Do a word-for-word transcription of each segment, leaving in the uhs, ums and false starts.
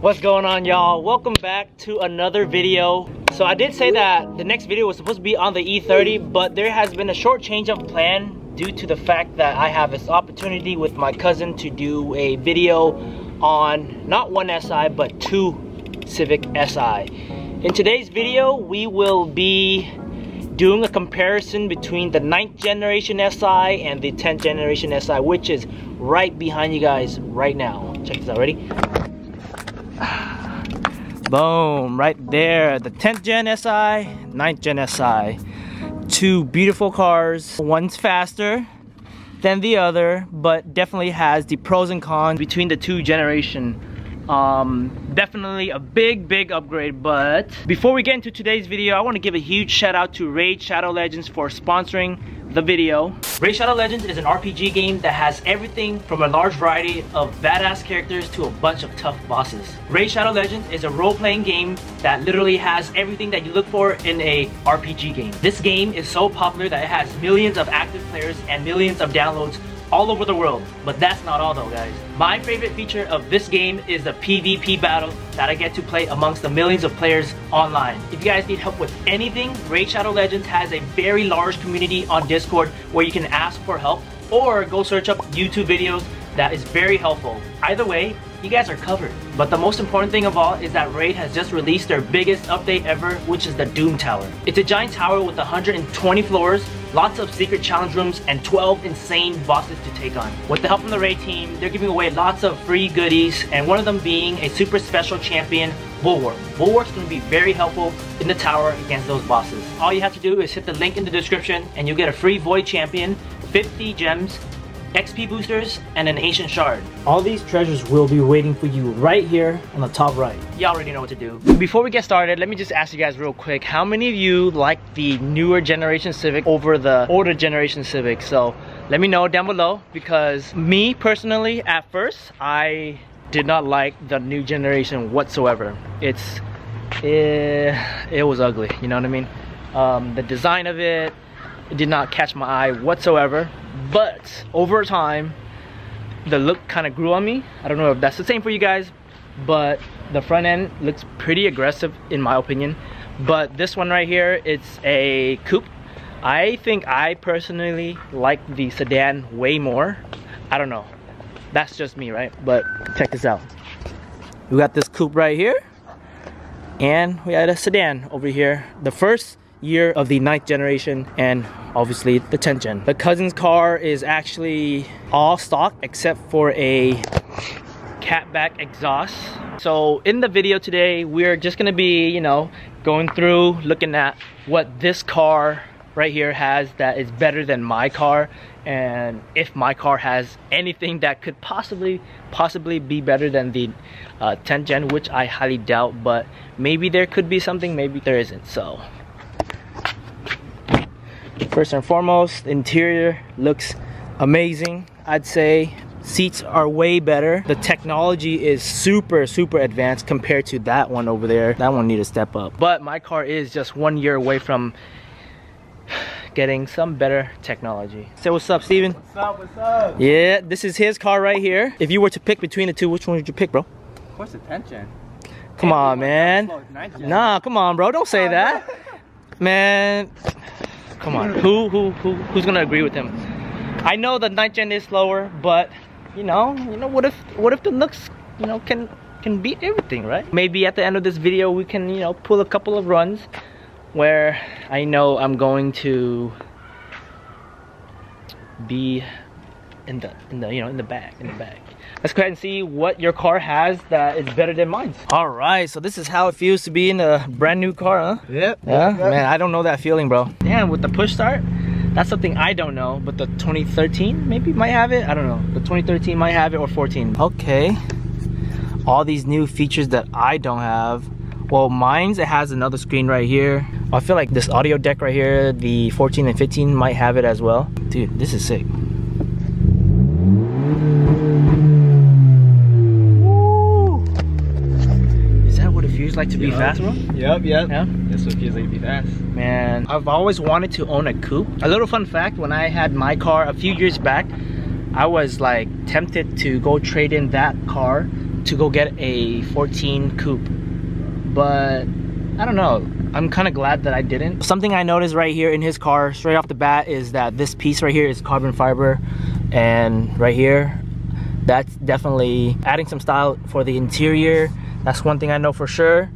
What's going on, y'all? Welcome back to another video. So I did say that the next video was supposed to be on the E thirty, but there has been a short change of plan due to the fact that I have this opportunity with my cousin to do a video on not one S I but two Civic S I. In today's video, we will be doing a comparison between the ninth generation S I and the tenth generation S I, which is right behind you guys right now. Check this out, ready? Boom, right there. The tenth gen S I, ninth gen S I. Two beautiful cars. One's faster than the other, but definitely has the pros and cons between the two generation. Um, definitely a big, big upgrade. But before we get into today's video, I want to give a huge shout out to Raid Shadow Legends for sponsoring the video. Raid Shadow Legends is an R P G game that has everything from a large variety of badass characters to a bunch of tough bosses. Raid Shadow Legends is a role-playing game that literally has everything that you look for in a R P G game. This game is so popular that it has millions of active players and millions of downloads all over the world. But that's not all though, guys. My favorite feature of this game is the PvP battle that I get to play amongst the millions of players online. If you guys need help with anything, Raid Shadow Legends has a very large community on Discord where you can ask for help or go search up YouTube videos that is very helpful. Either way, you guys are covered. But the most important thing of all is that Raid has just released their biggest update ever, which is the Doom Tower. It's a giant tower with one hundred twenty floors, lots of secret challenge rooms, and twelve insane bosses to take on. With the help from the Raid team, they're giving away lots of free goodies, and one of them being a super special champion, Bulwark. Bulwark's gonna be very helpful in the tower against those bosses. All you have to do is hit the link in the description, and you'll get a free Void champion, fifty gems, X P boosters, and an ancient shard. All these treasures will be waiting for you right here on the top right. You already know what to do. Before we get started, let me just ask you guys real quick, how many of you like the newer generation Civic over the older generation Civic? So let me know down below, because me personally, at first, I did not like the new generation whatsoever. It's, it, it was ugly, you know what I mean? Um, the design of it, it did not catch my eye whatsoever. But over time, the look kind of grew on me. I don't know if that's the same for you guys, but the front end looks pretty aggressive in my opinion. But this one right here, it's a coupe. I think I personally like the sedan way more. I don't know, that's just me, right? But check this out. We got this coupe right here, and we had a sedan over here. The first year of the ninth generation, and obviously the tenth gen. The cousin's car is actually all stock except for a catback exhaust. So in the video today, we're just gonna be, you know, going through, looking at what this car right here has that is better than my car, and if my car has anything that could possibly possibly be better than the uh, tenth gen, which I highly doubt, but maybe there could be something, maybe there isn't. So first and foremost, the interior looks amazing. I'd say seats are way better. The technology is super, super advanced compared to that one over there. That one needs to step up. But my car is just one year away from getting some better technology. Say what's up, Steven. What's up, what's up? Yeah, this is his car right here. If you were to pick between the two, which one would you pick, bro? Of course, the tenth gen. Come on, man. Nah, come on, bro. Don't say that. Man. Come on, who, who, who, who's gonna agree with him? I know the ninth gen is slower, but you know, you know, what if, what if the looks, you know, can, can beat everything, right? Maybe at the end of this video, we can, you know, pull a couple of runs where I know I'm going to be in the, in the, you know, in the bag, in the bag. Let's go ahead and see what your car has that is better than mine. All right, so this is how it feels to be in a brand new car, huh? Yep. Yeah, yep. Man, I don't know that feeling, bro. Damn, with the push start, that's something I don't know, but the twenty thirteen maybe might have it. I don't know, the twenty thirteen might have it, or fourteen. Okay, all these new features that I don't have. Well, mine's, it has another screen right here. I feel like this audio deck right here, the fourteen and fifteen might have it as well. Dude, this is sick. Like to be yep. fast, bro? Yep, yep. Yeah? That's what feels like to be fast. Man, I've always wanted to own a coupe. A little fun fact, when I had my car a few years back, I was like tempted to go trade in that car to go get a fourteen coupe, but I don't know, I'm kind of glad that I didn't. Something I noticed right here in his car straight off the bat is that this piece right here is carbon fiber, and right here, that's definitely adding some style for the interior. That's one thing I know for sure.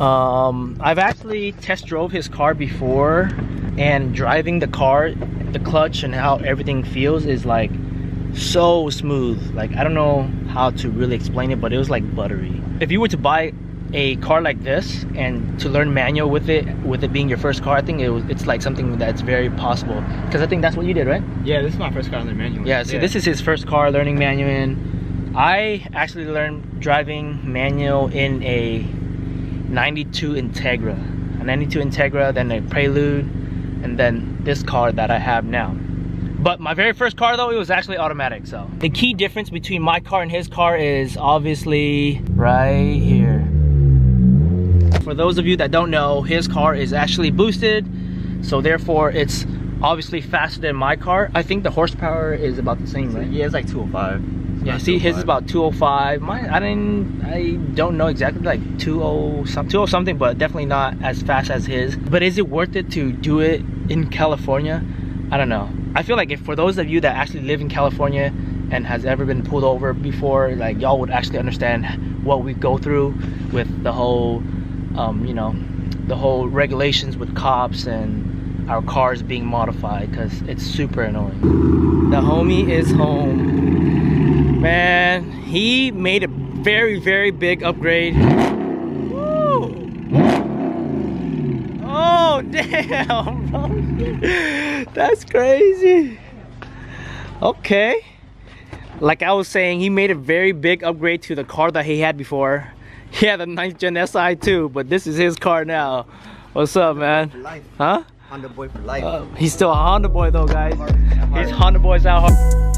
um, I've actually test drove his car before, and driving the car, the clutch and how everything feels is like so smooth. Like, I don't know how to really explain it, but it was like buttery. If you were to buy a car like this and to learn manual with it, with it being your first car, I think it was, it's like something that's very possible, because I think that's what you did, right? Yeah, this is my first car learning manual. Yeah, so yeah. This is his first car learning manual in. I actually learned driving manual in a ninety-two Integra, a ninety-two Integra, then a Prelude, and then this car that I have now. But my very first car though, it was actually automatic, so. The key difference between my car and his car is obviously right here. For those of you that don't know, his car is actually boosted, so therefore it's obviously faster than my car. I think the horsepower is about the same, right? Yeah, it's like two oh five. It's yeah, see, two oh five. His is about two oh five. Mine, I didn't, I don't know exactly, like two oh something, but definitely not as fast as his. But is it worth it to do it in California? I don't know. I feel like if for those of you that actually live in California and has ever been pulled over before, like y'all would actually understand what we go through with the whole. Um, you know, the whole regulations with cops and our cars being modified, because it's super annoying. The homie is home. Man, he made a very, very big upgrade. Woo! Oh, damn, bro. That's crazy. Okay. Like I was saying, he made a very big upgrade to the car that he had before. Yeah, the ninth gen S I too, but this is his car now. What's up, man? Huh? Honda boy for life. Uh, he's still a Honda boy though, guys. These Honda boys out hard.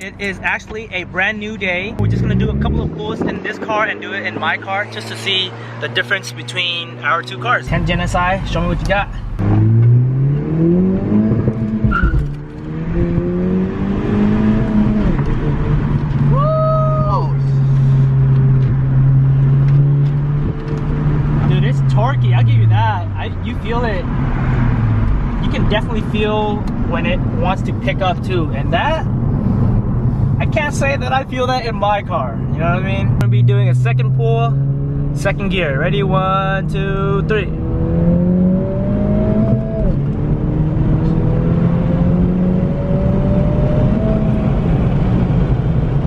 It is actually a brand new day. We're just gonna do a couple of pulls in this car and do it in my car just to see the difference between our two cars. tenth Gen S I, show me what you got. Woo! Dude, it's torquey, I'll give you that. I, you feel it. You can definitely feel when it wants to pick up too, and that, I can't say that I feel that in my car, you know what I mean? I'm gonna be doing a second pull, second gear. Ready? One, two, three.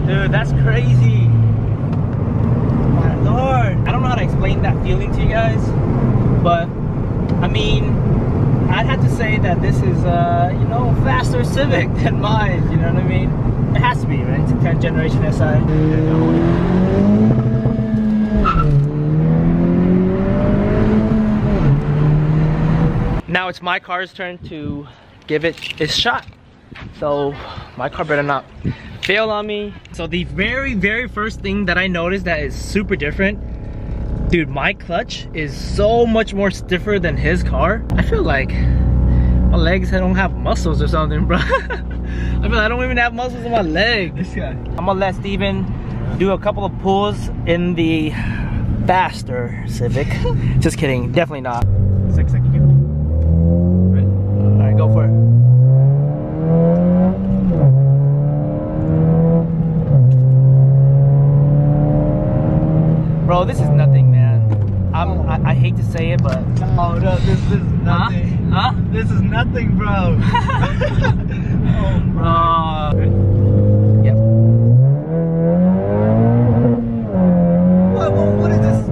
Dude, that's crazy. My lord. I don't know how to explain that feeling to you guys, but I mean, I'd have to say that this is, uh, you know, faster Civic than mine, you know what I mean? It has to be, right? It's a tenth generation S I. Now it's my car's turn to give it its shot. So my car better not fail on me. So the very, very first thing that I noticed that is super different, dude, my clutch is so much more stiffer than his car. I feel like my legs don't have muscles or something, bro. I mean, I don't even have muscles in my leg. This guy. I'm gonna let Steven do a couple of pulls in the faster Civic. Just kidding, definitely not. Six second gear. Ready? All right, go for it. Bro, this is nothing, man. I'm, I, I hate to say it, but. Oh no, this is nothing. Huh? Huh? This is nothing, bro. Oh, bro. Uh, yep. What, what, what is this?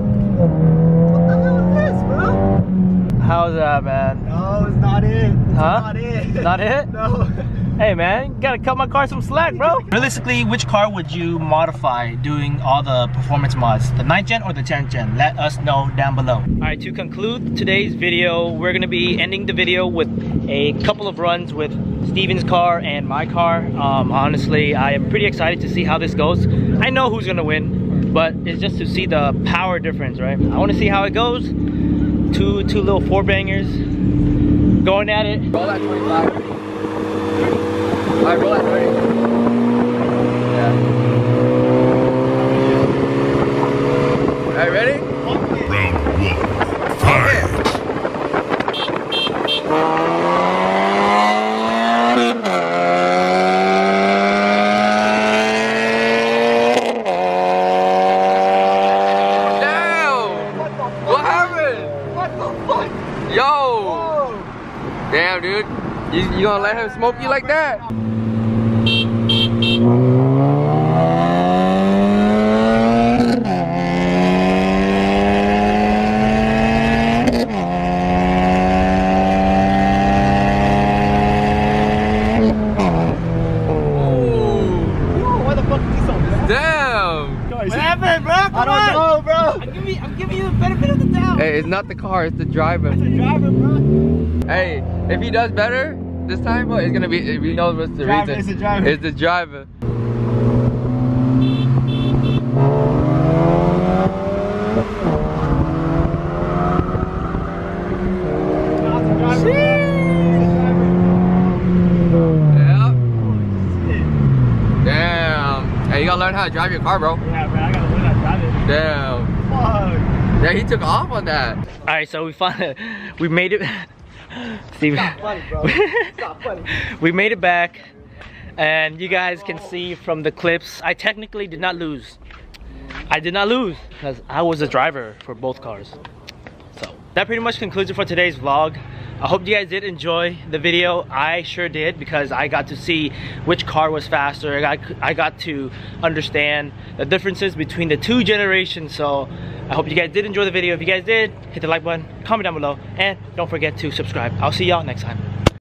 What the hell is this, bro? How's that, man? No, it's not it. It's huh? Not it. Not it? No. Hey man, you gotta cut my car some slack, bro. Realistically, which car would you modify doing all the performance mods? The ninth gen or the tenth gen? Let us know down below. Alright, to conclude today's video, we're gonna be ending the video with a couple of runs with Steven's car and my car. Um, honestly, I am pretty excited to see how this goes. I know who's gonna win, but it's just to see the power difference, right? I wanna see how it goes. Two, two little four bangers going at it. Roll that twenty-five. Alright, roll that thirty. Yeah. Alright, ready? Round one. Fire! Down! What happened? What the fuck? Yo! Whoa. Damn, dude. You, you gonna let him smoke you like that? It's not the car, it's the driver. It's the driver, bro. Hey, if he does better this time, bro, it's gonna be, if he knows what's the driver, reason. It's the driver. It's the driver. Damn. Damn. Hey, you gotta learn how to drive your car, bro. Yeah, man, I gotta learn how to drive it. Damn. Fuck. Yeah, he took off on that. All right, so we finally we made it. See, it's not funny, bro. It's not funny. We made it back, and you guys can see from the clips, I technically did not lose. I did not lose because I was the driver for both cars. So that pretty much concludes it for today's vlog. I hope you guys did enjoy the video. I sure did, because I got to see which car was faster. I got, I got to understand the differences between the two generations. So I hope you guys did enjoy the video. If you guys did, hit the like button, comment down below, and don't forget to subscribe. I'll see y'all next time.